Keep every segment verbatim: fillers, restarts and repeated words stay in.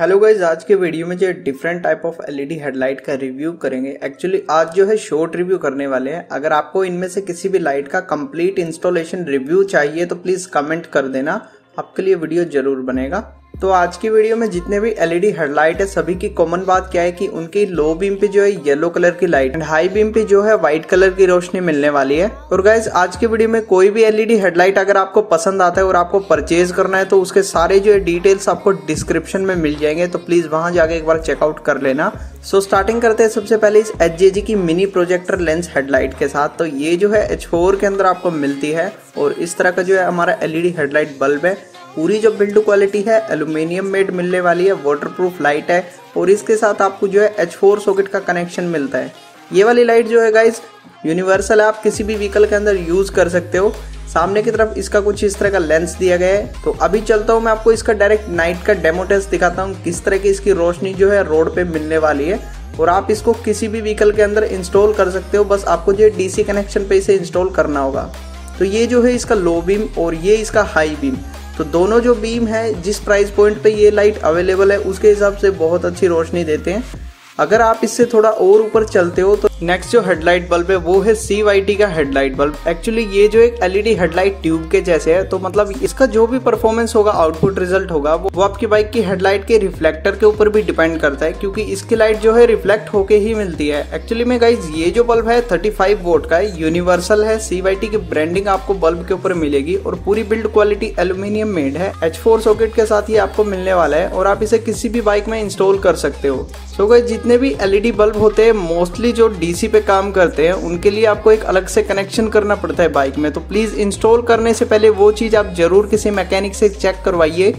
Hello guys, आज के video में जो different type of LED headlight का रिव्यू करेंगे। एक्चुअली आज जो है शॉर्ट रिव्यू करने वाले हैं। अगर आपको इनमें से किसी भी लाइट का कंप्लीट इंस्टॉलेशन रिव्यू चाहिए तो प्लीज़ कमेंट कर देना, आपके लिए वीडियो जरूर बनेगा। तो आज की वीडियो में जितने भी एलईडी हेडलाइट है सभी की कॉमन बात क्या है कि उनकी लो बीम पे जो है येलो कलर की लाइट एंड हाई बीम पे जो है व्हाइट कलर की रोशनी मिलने वाली है। और गाइज आज की वीडियो में कोई भी एलईडी हेडलाइट अगर आपको पसंद आता है और आपको परचेज करना है तो उसके सारे जो है डिटेल्स आपको डिस्क्रिप्शन में मिल जाएंगे, तो प्लीज वहां जाके एक बार चेकआउट कर लेना। सो स्टार्टिंग करते हैं सबसे पहले इस एच जे जी की मिनी प्रोजेक्टर लेंस हेडलाइट के साथ। तो ये जो है एच फोर के अंदर आपको मिलती है और इस तरह का जो है हमारा एलईडी हेडलाइट बल्ब है। पूरी जो बिल्ड क्वालिटी है एल्यूमिनियम मेड मिलने वाली है, वाटरप्रूफ लाइट है और इसके साथ आपको जो है एच फोर सॉकेट का कनेक्शन मिलता है। ये वाली लाइट जो है गाइस यूनिवर्सल है, आप किसी भी व्हीकल के अंदर यूज़ कर सकते हो। सामने की तरफ इसका कुछ इस तरह का लेंस दिया गया है। तो अभी चलता हूँ मैं आपको इसका डायरेक्ट नाइट का डेमो टेस्ट दिखाता हूँ, किस तरह की इसकी रोशनी जो है रोड पर मिलने वाली है। और आप इसको किसी भी व्हीकल के अंदर इंस्टॉल कर सकते हो, बस आपको जो है डी सी कनेक्शन पर इसे इंस्टॉल करना होगा। तो ये जो है इसका लो बीम और ये इसका हाई बीम, तो दोनों जो बीम है जिस प्राइस पॉइंट पे ये लाइट अवेलेबल है उसके हिसाब से बहुत अच्छी रोशनी देते हैं। अगर आप इससे थोड़ा और ऊपर चलते हो तो नेक्स्ट जो हेडलाइट बल्ब है वो है सी वाई टी का हेडलाइट बल्ब। एक्चुअली ये जो एक एलईडी हेडलाइट ट्यूब के जैसे है, तो मतलब इसका जो भी परफॉर्मेंस होगा आउटपुट रिजल्ट होगा वो, वो आपकी बाइक की हेडलाइट के रिफ्लेक्टर के ऊपर भी डिपेंड करता है, क्योंकि इसकी लाइट जो है रिफ्लेक्ट होके ही मिलती है। एक्चुअली में गाइज ये जो बल्ब है थर्टी फाइव वोट का है, यूनिवर्सल है, सी वाई टी की ब्रांडिंग आपको बल्ब के ऊपर मिलेगी और पूरी बिल्ड क्वालिटी एल्यूमिनियम मेड है। एच फोर सॉकेट के साथ ही आपको मिलने वाला है और आप इसे किसी भी बाइक में इंस्टॉल कर सकते हो। सो गाइज जितने भी एलईडी बल्ब होते हैं मोस्टली जो डीसी पे काम करते हैं उनके लिए आपको एक अलग से कनेक्शन करना पड़ता है बाइक में, तो प्लीज़ इंस्टॉल करने से पहले वो चीज़ आप जरूर किसी मैकेनिक से चेक करवाइए,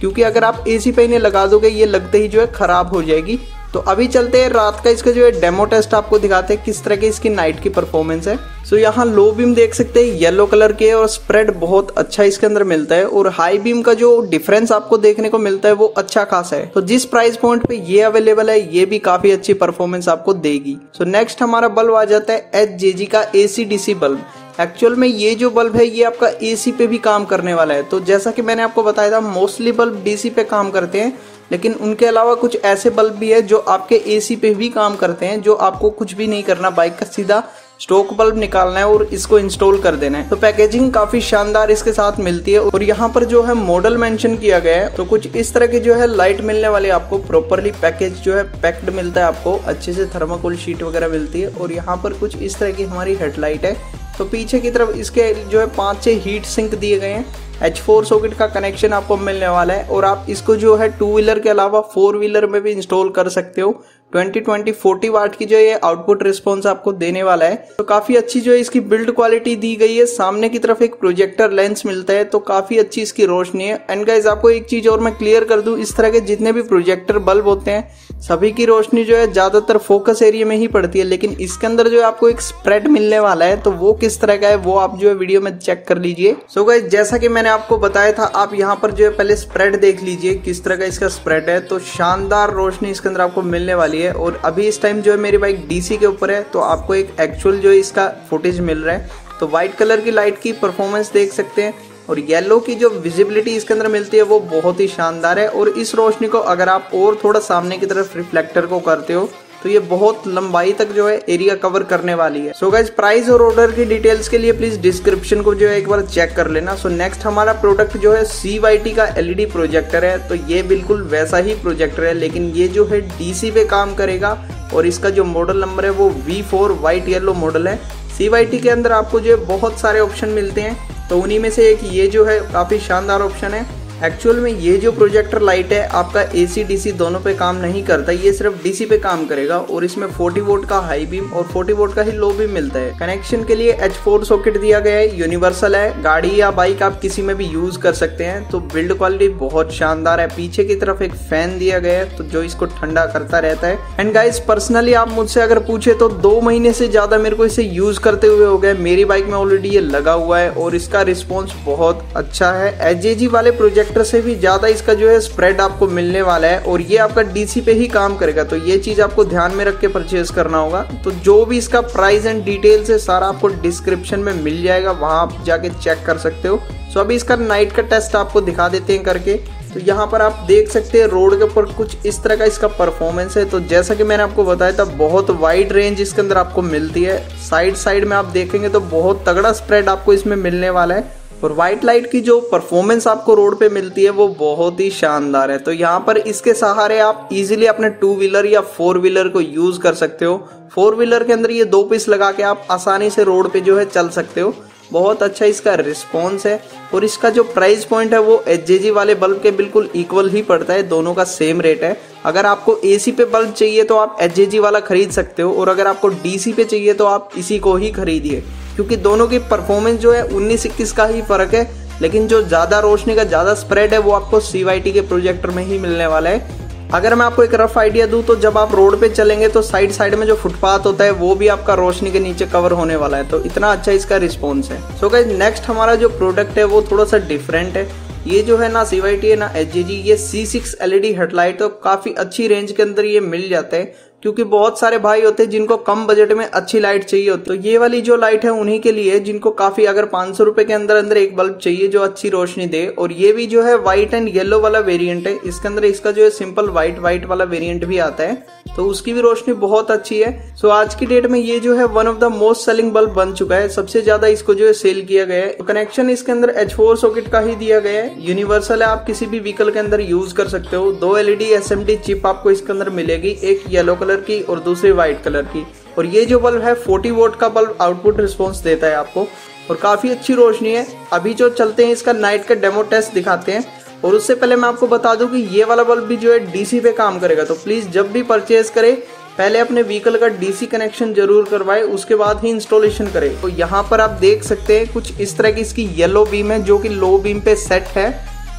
क्योंकि अगर आप एसी पे इन्हें लगा दोगे ये लगते ही जो है ख़राब हो जाएगी। तो अभी चलते हैं रात का इसका जो है डेमो टेस्ट आपको दिखाते हैं किस तरह की इसकी नाइट की परफॉर्मेंस है। सो so, यहाँ लो बीम देख सकते हैं येलो कलर के और स्प्रेड बहुत अच्छा इसके अंदर मिलता है और हाई बीम का जो डिफरेंस आपको देखने को मिलता है वो अच्छा खासा है। तो जिस प्राइस पॉइंट पे ये अवेलेबल है ये भी काफी अच्छी परफॉर्मेंस आपको देगी। सो so, नेक्स्ट हमारा बल्ब आ जाता है एच जे जी का A C D C bulb. Actual में ये जो बल्ब है ये आपका एसी पे भी काम करने वाला है। तो जैसा कि मैंने आपको बताया था मोस्टली बल्ब डीसी पे काम करते हैं, लेकिन उनके अलावा कुछ ऐसे बल्ब भी है जो आपके एसी पे भी काम करते हैं, जो आपको कुछ भी नहीं करना, बाइक का सीधा स्टॉक बल्ब निकालना है और इसको इंस्टॉल कर देना है। तो पैकेजिंग काफी शानदार इसके साथ मिलती है और यहाँ पर जो है मॉडल मेंशन किया गया है। तो कुछ इस तरह के जो है लाइट मिलने वाली आपको, प्रॉपरली पैकेज जो है पैक्ड मिलता है आपको, अच्छे से थर्माकोल शीट वगैरह मिलती है और यहाँ पर कुछ इस तरह की हमारी हेडलाइट है। तो पीछे की तरफ इसके जो है पाँच छः हीट सिंक दिए गए हैं, एच फोर सॉकेट का कनेक्शन आपको मिलने वाला है और आप इसको जो है टू व्हीलर के अलावा फोर व्हीलर में भी इंस्टॉल कर सकते हो। बीस, बीस, चालीस वाट की जो ये आउटपुट रिस्पॉन्स आपको देने वाला है। तो काफ़ी अच्छी जो है इसकी बिल्ड क्वालिटी दी गई है। सामने की तरफ एक प्रोजेक्टर लेंस मिलता है, तो काफ़ी अच्छी इसकी रोशनी है। एंड गाइज आपको एक चीज़ और मैं क्लियर कर दूँ, इस तरह के जितने भी प्रोजेक्टर बल्ब होते हैं सभी की रोशनी जो है ज़्यादातर फोकस एरिया में ही पड़ती है, लेकिन इसके अंदर जो है आपको एक स्प्रेड मिलने वाला है, तो वो किस तरह का है वो आप जो है वीडियो में चेक कर लीजिए। सो गाइज जैसा कि मैंने आपको बताया था आप यहाँ पर जो है पहले स्प्रेड देख लीजिए किस तरह का इसका स्प्रेड है। तो शानदार रोशनी इसके अंदर आपको मिलने वाली है और अभी इस टाइम जो है मेरी बाइक डीसी के ऊपर है, तो आपको एक एक्चुअल जो इसका फुटेज मिल रहा है। तो वाइट कलर की लाइट की परफॉर्मेंस देख सकते हैं और येलो की जो विजिबिलिटी इसके अंदर मिलती है वो बहुत ही शानदार है। और इस रोशनी को अगर आप और थोड़ा सामने की तरफ रिफ्लेक्टर को करते हो तो ये बहुत लंबाई तक जो है एरिया कवर करने वाली है। सो गाइज प्राइस और ऑर्डर की डिटेल्स के लिए प्लीज डिस्क्रिप्शन को जो है एक बार चेक कर लेना। सो नेक्स्ट हमारा प्रोडक्ट जो है सी वाई टी का एलईडी प्रोजेक्टर है। तो ये बिल्कुल वैसा ही प्रोजेक्टर है, लेकिन ये जो है डीसी पे काम करेगा और इसका जो मॉडल नंबर है वो V four white yellow model है। सी वाई टी के अंदर आपको जो है बहुत सारे ऑप्शन मिलते हैं, तो उन्हीं में से एक ये जो है काफ़ी शानदार ऑप्शन है। एक्चुअल में ये जो प्रोजेक्टर लाइट है आपका एसी डीसी दोनों पे काम नहीं करता, ये सिर्फ डीसी पे काम करेगा और इसमें चालीस वोल्ट का हाई बीम और चालीस वोल्ट का ही लो बीम मिलता है। कनेक्शन के लिए एच फोर सॉकेट दिया गया है, यूनिवर्सल है, गाड़ी या बाइक आप किसी में भी यूज कर सकते हैं। तो बिल्ड क्वालिटी बहुत शानदार है। पीछे की तरफ एक फैन दिया गया है तो जो इसको ठंडा करता रहता है। एंड गाइज पर्सनली आप मुझसे अगर पूछे तो दो महीने से ज्यादा मेरे को इसे यूज करते हुए हो गया, मेरी बाइक में ऑलरेडी ये लगा हुआ है और इसका रिस्पॉन्स बहुत अच्छा है। एच जे जी वाले प्रोजेक्ट से भी ज्यादा इसका जो है स्प्रेड आपको मिलने वाला है और ये आपका डीसी पे ही काम करेगा, तो ये चीज आपको ध्यान में रख के परचेज करना होगा। तो जो भी इसका प्राइस एंड डिटेल्स है सारा आपको डिस्क्रिप्शन में मिल जाएगा, वहां आप जाके चेक कर सकते हो। सो अभी इसका नाइट का टेस्ट आपको दिखा देते हैं करके। तो यहाँ पर आप देख सकते हैं रोड के ऊपर कुछ इस तरह का इसका परफॉर्मेंस है। तो जैसा कि मैंने आपको बताया था बहुत वाइड रेंज इसके अंदर आपको मिलती है, साइड साइड में आप देखेंगे तो बहुत तगड़ा स्प्रेड आपको इसमें मिलने वाला है और वाइट लाइट की जो परफॉर्मेंस आपको रोड पे मिलती है वो बहुत ही शानदार है। तो यहाँ पर इसके सहारे आप इजीली अपने टू व्हीलर या फोर व्हीलर को यूज़ कर सकते हो। फोर व्हीलर के अंदर ये दो पीस लगा के आप आसानी से रोड पे जो है चल सकते हो। बहुत अच्छा इसका रिस्पॉन्स है और इसका जो प्राइस पॉइंट है वो एच जे जी वाले बल्ब के बिल्कुल इक्वल ही पड़ता है, दोनों का सेम रेट है। अगर आपको ए सी पे बल्ब चाहिए तो आप एच जे जी वाला खरीद सकते हो और अगर आपको डी सी पे चाहिए तो आप इसी को ही खरीदिए, क्योंकि दोनों की परफॉर्मेंस जो है उन्नीस इक्कीस का ही फ़र्क है। लेकिन जो ज़्यादा रोशनी का ज़्यादा स्प्रेड है वो आपको सी वाई टी के प्रोजेक्टर में ही मिलने वाला है। अगर मैं आपको एक रफ आइडिया दूं तो जब आप रोड पे चलेंगे तो साइड साइड में जो फुटपाथ होता है वो भी आपका रोशनी के नीचे कवर होने वाला है। तो इतना अच्छा इसका रिस्पॉन्स है। सो गाइस नेक्स्ट हमारा जो प्रोडक्ट है वो थोड़ा सा डिफरेंट है। ये जो है ना सी वाई टी है ना एच जे जी, ये C six L E D headlight तो काफ़ी अच्छी रेंज के अंदर ये मिल जाते हैं, क्योंकि बहुत सारे भाई होते हैं जिनको कम बजट में अच्छी लाइट चाहिए होती है। तो ये वाली जो लाइट है उन्हीं के लिए जिनको काफ़ी अगर पाँच सौ रुपये के अंदर अंदर एक बल्ब चाहिए जो अच्छी रोशनी दे। और ये भी जो है वाइट एंड येलो वाला वेरिएंट है, इसके अंदर इसका जो है सिंपल वाइट वाइट वाला वेरिएंट भी आता है, तो उसकी भी रोशनी बहुत अच्छी है। सो आज की डेट में ये जो है one of the most selling bulb बन चुका है, सबसे ज़्यादा इसको जो है सेल किया गया है। कनेक्शन इसके अंदर एच फोर सॉकेट का ही दिया गया है, यूनिवर्सल है, आप किसी भी व्हीकल के अंदर यूज़ कर सकते हो। दो L E D S M D chip आपको इसके अंदर मिलेगी, एक येलो कलर की और दूसरी वाइट कलर की। और ये जो बल्ब है चालीस वोल्ट का बल्ब आउटपुट रिस्पॉन्स देता है आपको और काफ़ी अच्छी रोशनी है। अभी जो चलते हैं इसका नाइट का डेमो टेस्ट दिखाते हैं। और उससे पहले मैं आपको बता दूं कि ये वाला बल्ब भी जो है डी सी पे काम करेगा, तो प्लीज़ जब भी परचेज़ करें पहले अपने व्हीकल का डी सी कनेक्शन जरूर करवाए, उसके बाद ही इंस्टॉलेशन करें। तो यहाँ पर आप देख सकते हैं कुछ इस तरह की इसकी येलो बीम है जो कि लो बीम पे सेट है,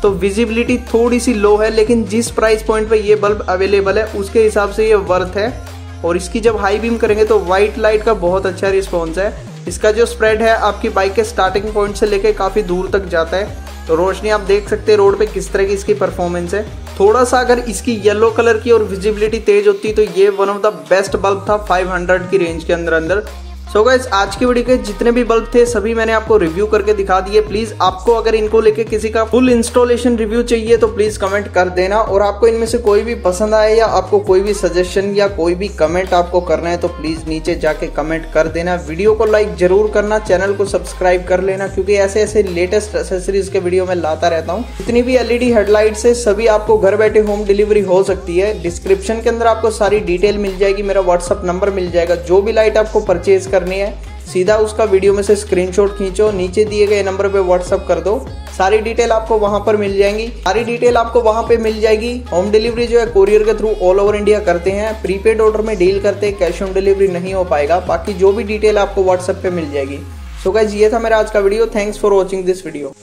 तो विजिबिलिटी थोड़ी सी लो है, लेकिन जिस प्राइस पॉइंट पे ये बल्ब अवेलेबल है उसके हिसाब से ये वर्थ है। और इसकी जब हाई बीम करेंगे तो वाइट लाइट का बहुत अच्छा रिस्पॉन्स है। इसका जो स्प्रेड है आपकी बाइक के स्टार्टिंग पॉइंट से लेके काफ़ी दूर तक जाता है। तो रोशनी आप देख सकते हैं रोड पे किस तरह की इसकी परफॉर्मेंस है। थोड़ा सा अगर इसकी येलो कलर की और विजिबिलिटी तेज होती तो ये one of the best bulb था पाँच सौ की रेंज के अंदर अंदर। सो गाइस आज की वीडियो के जितने भी बल्ब थे सभी मैंने आपको रिव्यू करके दिखा दिए। प्लीज़ आपको अगर इनको लेके किसी का फुल इंस्टॉलेशन रिव्यू चाहिए तो प्लीज़ कमेंट कर देना। और आपको इनमें से कोई भी पसंद आए या आपको कोई भी सजेशन या कोई भी कमेंट आपको करना है तो प्लीज़ नीचे जाके कमेंट कर देना। वीडियो को लाइक ज़रूर करना, चैनल को सब्सक्राइब कर लेना, क्योंकि ऐसे ऐसे लेटेस्ट एक्सेसरीज़ के वीडियो में लाता रहता हूँ। जितनी भी एल ई डी हेडलाइट्स है सभी आपको घर बैठे होम डिलीवरी हो सकती है। डिस्क्रिप्शन के अंदर आपको सारी डिटेल मिल जाएगी, मेरा व्हाट्सअप नंबर मिल जाएगा। जो भी लाइट आपको परचेज करनी है सीधा उसका वीडियो में से स्क्रीनशॉट खींचो, नीचे दिए गए नंबर पे व्हाट्सअप कर दो, सारी डिटेल आपको वहां पर मिल जाएंगी। सारी डिटेल आपको वहां पे मिल जाएगी। होम डिलीवरी जो है कोरियर के थ्रू ऑल ओवर इंडिया करते हैं, प्रीपेड ऑर्डर में डील करते हैं, कैश ऑन डिलीवरी नहीं हो पाएगा। बाकी जो भी डिटेल आपको व्हाट्सअप पे मिल जाएगी। सो गाइस ये था मेरा आज का video, thanks for watching this video.